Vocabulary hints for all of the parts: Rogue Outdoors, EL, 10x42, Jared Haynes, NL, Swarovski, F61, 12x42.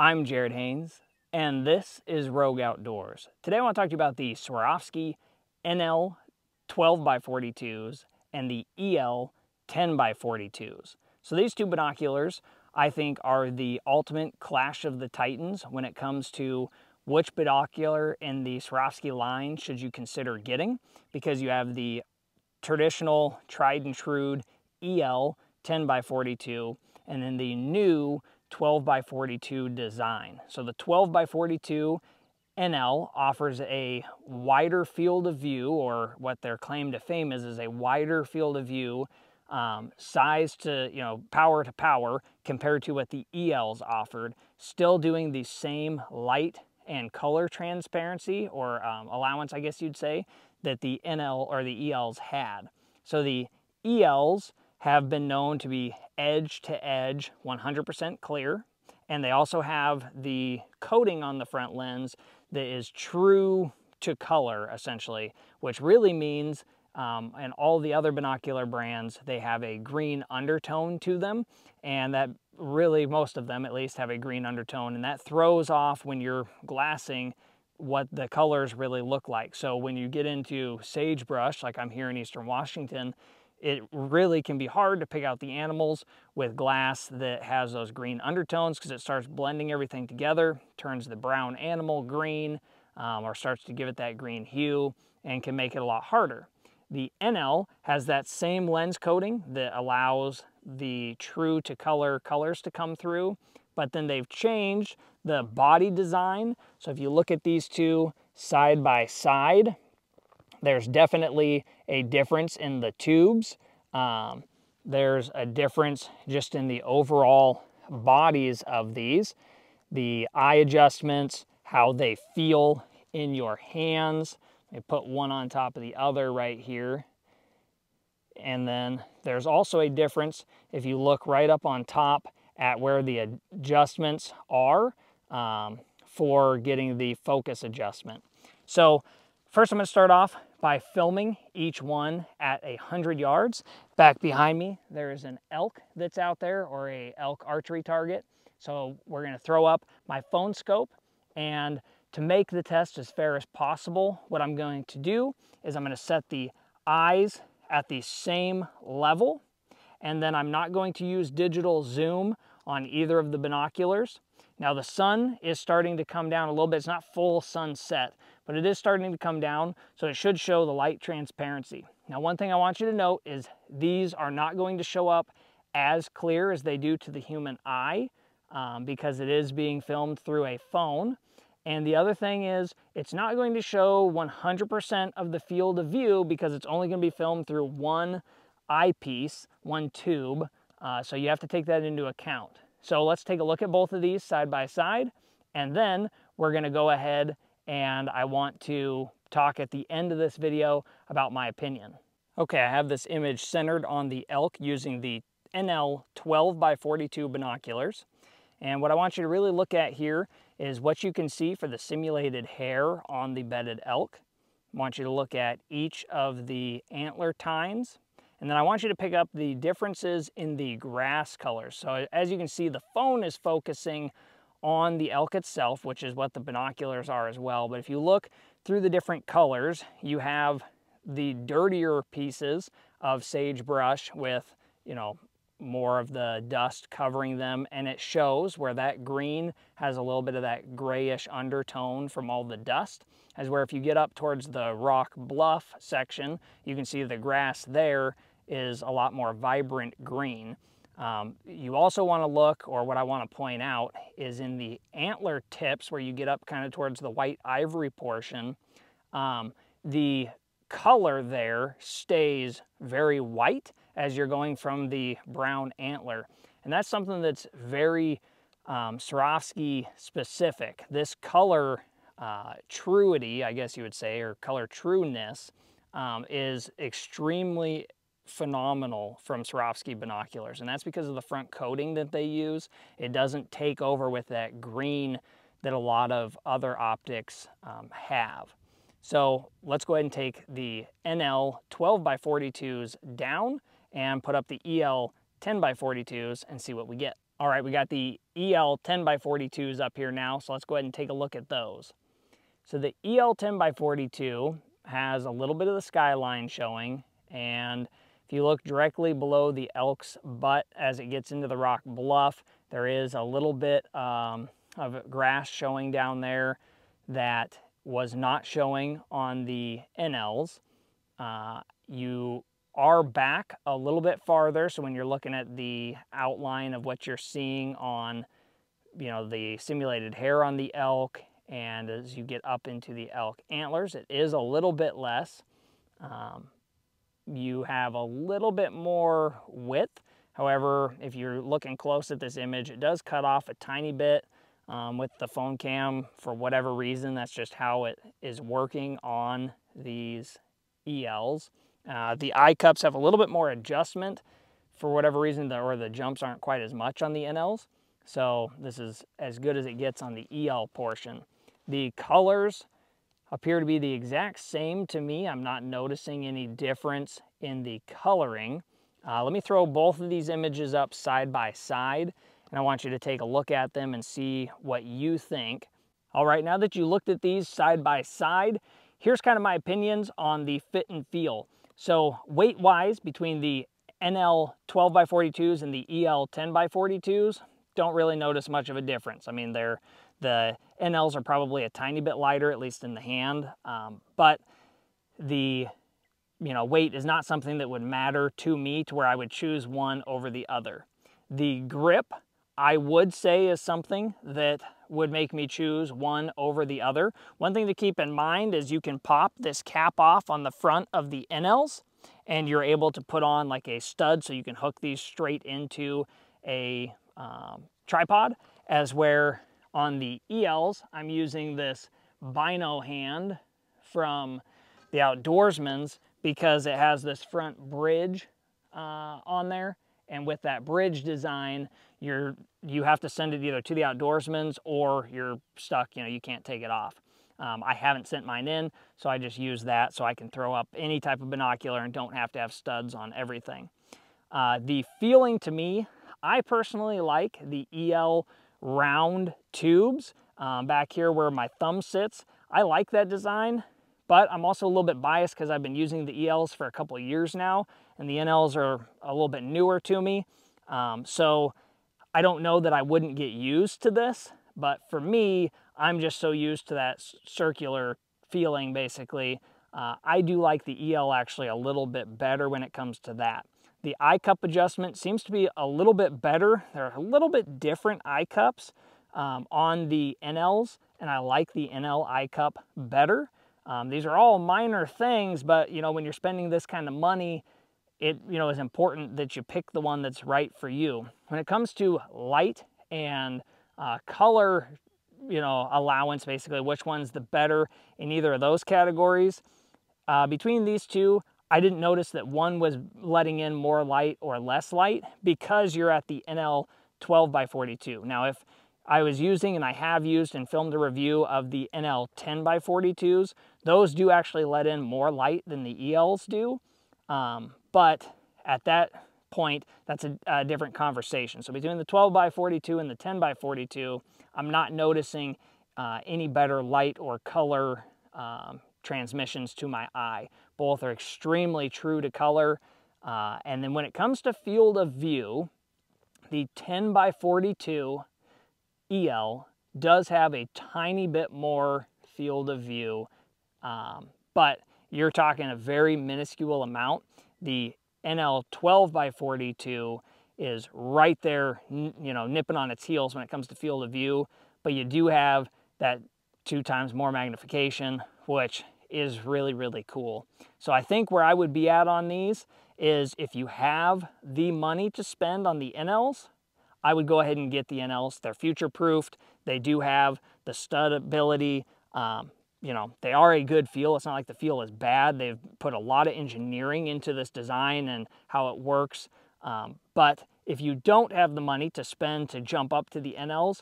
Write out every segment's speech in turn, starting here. I'm Jared Haynes, and this is Rogue Outdoors. Today I want to talk to you about the Swarovski NL 12x42s and the EL 10x42s. So these two binoculars, I think, are the ultimate clash of the titans when it comes to which binocular in the Swarovski line should you consider getting, because you have the traditional, tried and true EL 10x42, and then the new 12x42 design. So the 12x42 NL offers a wider field of view, or what their claim to fame is a wider field of view, size to, power to power, compared to what the ELs offered, still doing the same light and color transparency, or allowance, I guess you'd say, that the NL or the ELs had. So the ELs have been known to be edge to edge, 100% clear. And they also have the coating on the front lens that is true to color, essentially, which really means, and all the other binocular brands, they have a green undertone to them. And that really, most of them at least, have a green undertone. And that throws off, when you're glassing, what the colors really look like. So when you get into sagebrush, like I'm here in Eastern Washington, it really can be hard to pick out the animals with glass that has those green undertones, because it starts blending everything together, turns the brown animal green, or starts to give it that green hue, and can make it a lot harder. The NL has that same lens coating that allows the true to color colors to come through, but then they've changed the body design. So if you look at these two side by side, there's definitely a difference in the tubes. There's a difference just in the overall bodies of these. The eye adjustments, how they feel in your hands. I put one on top of the other right here. And then there's also a difference if you look right up on top at where the adjustments are for getting the focus adjustment. So first, I'm going to start off by filming each one at 100 yards. Back behind me, there is an elk that's out there, or an elk archery target. So we're going to throw up my phone scope, and to make the test as fair as possible, what I'm going to do is I'm going to set the eyes at the same level, and then I'm not going to use digital zoom on either of the binoculars. Now the sun is starting to come down a little bit. It's not full sunset, but it is starting to come down, so it should show the light transparency. Now, one thing I want you to note is these are not going to show up as clear as they do to the human eye, because it is being filmed through a phone. And the other thing is, it's not going to show 100% of the field of view, because it's only going to be filmed through one eyepiece, one tube, so you have to take that into account. So let's take a look at both of these side by side, and then we're going to go ahead, and I want to talk at the end of this video about my opinion. Okay, I have this image centered on the elk using the NL 12x42 binoculars. And what I want you to really look at here is what you can see for the simulated hair on the bedded elk. I want you to look at each of the antler tines. And then I want you to pick up the differences in the grass colors. So as you can see, the phone is focusing on the elk itself, which is what the binoculars are as well. But if you look through the different colors, you have the dirtier pieces of sagebrush with, more of the dust covering them, and it shows where that green has a little bit of that grayish undertone from all the dust, as where if you get up towards the rock bluff section, you can see the grass there is a lot more vibrant green. You also want to look, or what I want to point out, is in the antler tips, where you get up kind of towards the white ivory portion, the color there stays very white as you're going from the brown antler. And that's something that's very Swarovski specific. This color truity, I guess you would say, or color trueness, is extremely phenomenal from Swarovski binoculars, and that's because of the front coating that they use. It doesn't take over with that green that a lot of other optics have. So let's go ahead and take the NL 12x42s down and put up the EL 10x42s and see what we get. All right, we got the EL 10x42s up here now, so let's go ahead and take a look at those. So the EL 10x42 has a little bit of the skyline showing, and if you look directly below the elk's butt as it gets into the rock bluff, there is a little bit of grass showing down there that was not showing on the NLs. You are back a little bit farther, so when you're looking at the outline of what you're seeing on, you know, the simulated hair on the elk, and as you get up into the elk antlers, it is a little bit less. You have a little bit more width. However, if you're looking close at this image, it does cut off a tiny bit with the phone cam for whatever reason. That's just how it is working on these ELs. The eye cups have a little bit more adjustment for whatever reason, or the jumps aren't quite as much on the NLs. So this is as good as it gets on the EL portion. The colors appear to be the exact same to me. I'm not noticing any difference in the coloring. Let me throw both of these images up side by side, and I want you to take a look at them and see what you think. All right, now that you looked at these side by side, here's kind of my opinions on the fit and feel. So weight-wise, between the NL 12x42s and the EL 10x42s, don't really notice much of a difference. I mean, the NLs are probably a tiny bit lighter, at least in the hand, but the weight is not something that would matter to me to where I would choose one over the other. The grip, I would say, is something that would make me choose one over the other. One thing to keep in mind is you can pop this cap off on the front of the NLs, and you're able to put on like a stud, so you can hook these straight into a tripod, as where on the ELs, I'm using this Bino hand from the Outdoorsman's because it has this front bridge on there. And with that bridge design, you have to send it either to the Outdoorsman's or you're stuck, you can't take it off. I haven't sent mine in, so I just use that so I can throw up any type of binocular and don't have to have studs on everything. The feeling to me, I personally like the EL round tubes back here where my thumb sits. I like that design, but I'm also a little bit biased because I've been using the ELs for a couple of years now, and the NLs are a little bit newer to me. So I don't know that I wouldn't get used to this, but for me, I'm just so used to that circular feeling basically. I do like the EL actually a little bit better when it comes to that. The eye cup adjustment seems to be a little bit better. They're a little bit different eye cups on the NLs, and I like the NL eye cup better. These are all minor things, but when you're spending this kind of money, it is important that you pick the one that's right for you. When it comes to light and color, allowance, basically which one's the better in either of those categories, between these two, I didn't notice that one was letting in more light or less light because you're at the NL 12x42. Now, if I was using, and I have used and filmed a review of the NL 10x42s, those do actually let in more light than the ELs do. But at that point, that's a different conversation. So between the 12x42 and the 10x42, I'm not noticing any better light or color transmissions to my eye. Both are extremely true to color. And then when it comes to field of view, the 10x42 EL does have a tiny bit more field of view, but you're talking a very minuscule amount. The NL 12x42 is right there, nipping on its heels when it comes to field of view, but you do have that 2 times more magnification, which is really, really cool. So I think where I would be at on these is if you have the money to spend on the NLs, I would go ahead and get the NLs. They're future-proofed. They do have the stud ability. They are a good feel. It's not like the feel is bad. They've put a lot of engineering into this design and how it works. But if you don't have the money to spend to jump up to the NLs,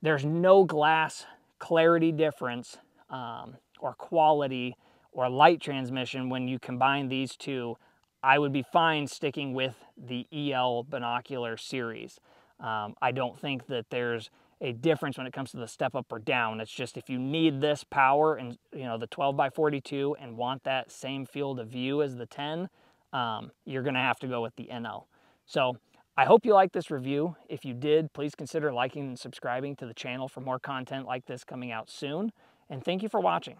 there's no glass clarity difference or quality or light transmission when you combine these two. I would be fine sticking with the EL binocular series. I don't think that there's a difference when it comes to the step up or down. It's just if you need this power and, you know, the 12x42 and want that same field of view as the 10, you're gonna have to go with the NL. So I hope you liked this review. If you did, please consider liking and subscribing to the channel for more content like this coming out soon. And thank you for watching.